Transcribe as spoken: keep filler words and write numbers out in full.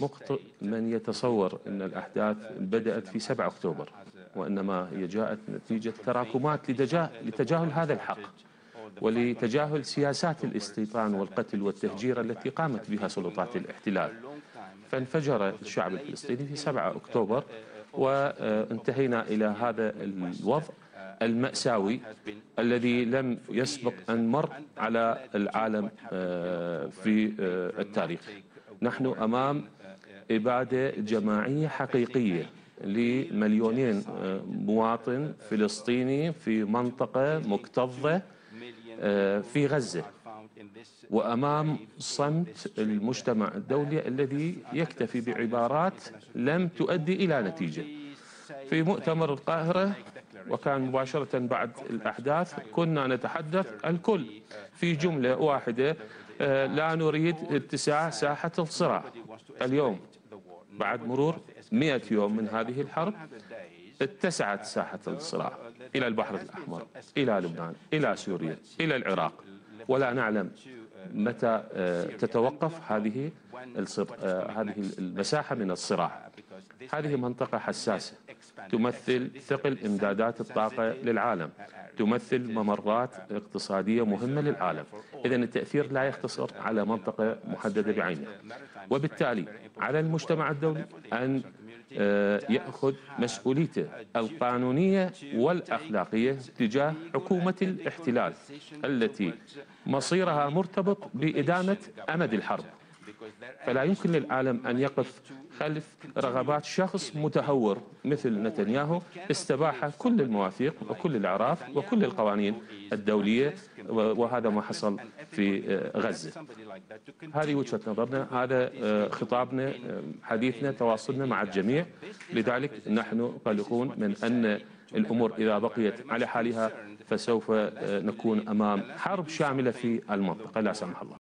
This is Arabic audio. مخطئ من يتصور أن الأحداث بدأت في سبعة أكتوبر، وإنما هي جاءت نتيجة تراكمات لتجاهل هذا الحق ولتجاهل سياسات الاستيطان والقتل والتهجير التي قامت بها سلطات الاحتلال. فانفجر الشعب الفلسطيني في سبعة أكتوبر، وانتهينا إلى هذا الوضع المأساوي الذي لم يسبق أن مر على العالم في التاريخ. نحن أمام إبادة جماعية حقيقية لمليونين مواطن فلسطيني في منطقة مكتظة في غزة، وأمام صمت المجتمع الدولي الذي يكتفي بعبارات لم تؤدي إلى نتيجة. في مؤتمر القاهرة، وكان مباشرة بعد الأحداث، كنا نتحدث الكل في جملة واحدة: لا نريد اتساع ساحة الصراع. اليوم بعد مرور مئة يوم من هذه الحرب اتسعت ساحة الصراع إلى البحر الأحمر، إلى لبنان، إلى سوريا، إلى العراق، ولا نعلم متى تتوقف هذه هذه المساحة من الصراع. هذه منطقة حساسة تمثل ثقل إمدادات الطاقة للعالم، تمثل ممرات اقتصادية مهمة للعالم. إذن التأثير لا يقتصر على منطقة محددة بعينها، وبالتالي على المجتمع الدولي أن يأخذ مسؤوليته القانونية والأخلاقية تجاه حكومة الاحتلال التي مصيرها مرتبط بإدامة أمد الحرب. فلا يمكن للعالم أن يقف خلف رغبات شخص متهور مثل نتنياهو استباح كل المواثيق وكل الأعراف وكل القوانين الدولية، وهذا ما حصل في غزة. هذه وجهة نظرنا، هذا خطابنا، حديثنا، تواصلنا مع الجميع. لذلك نحن قلقون من أن الأمور إذا بقيت على حالها فسوف نكون أمام حرب شاملة في المنطقة لا سمح الله.